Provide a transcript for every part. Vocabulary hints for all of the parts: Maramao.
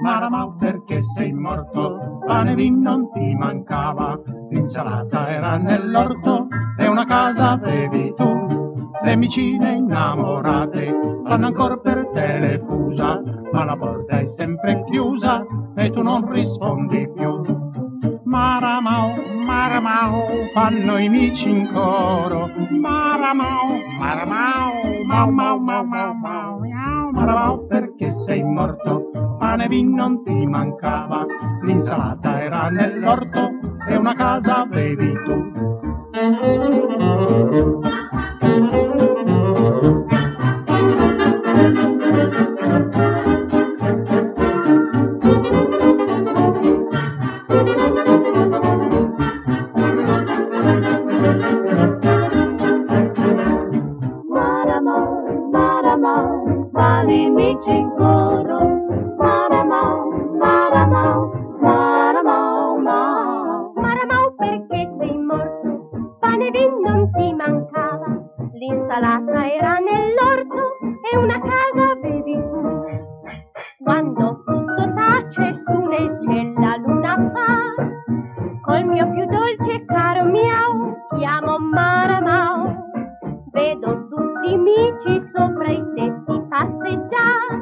Maramao perché sei morto, pane lì non ti mancava, l'insalata era nell'orto e una casa avevi tu. Le vicine innamorate vanno ancora per te le fusa, ma la porta è sempre chiusa e tu non rispondi più. Maramao, Maramao, fanno i mici in coro. Maramao, Maramao, mau mau mau mau mau. Maramao perché sei morto, pane lì non ti mancava, l'insalata era nell'orto e una casa avevi tu. L'insalata era nell'orto e una casa vedi tu. Quando tutto tace, su nel cielo la luna fa, col mio più dolce e caro miau, chiamo Maramao. Vedo tutti i mici sopra i tetti passeggiare,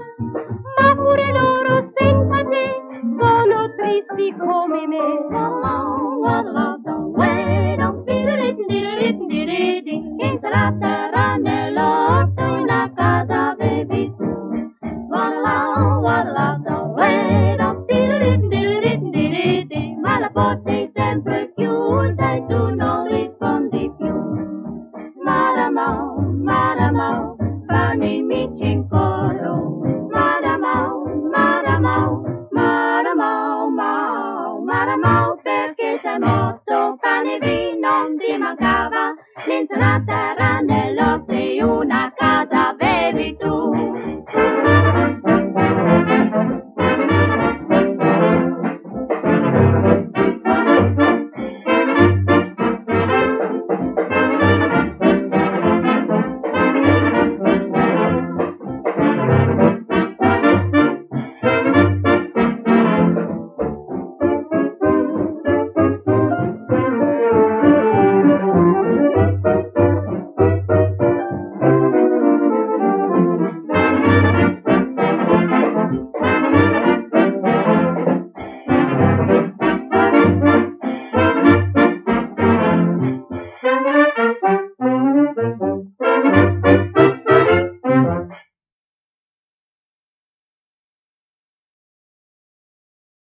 ma pure loro senza te sono tristi come me. Maramao, perché sei morto.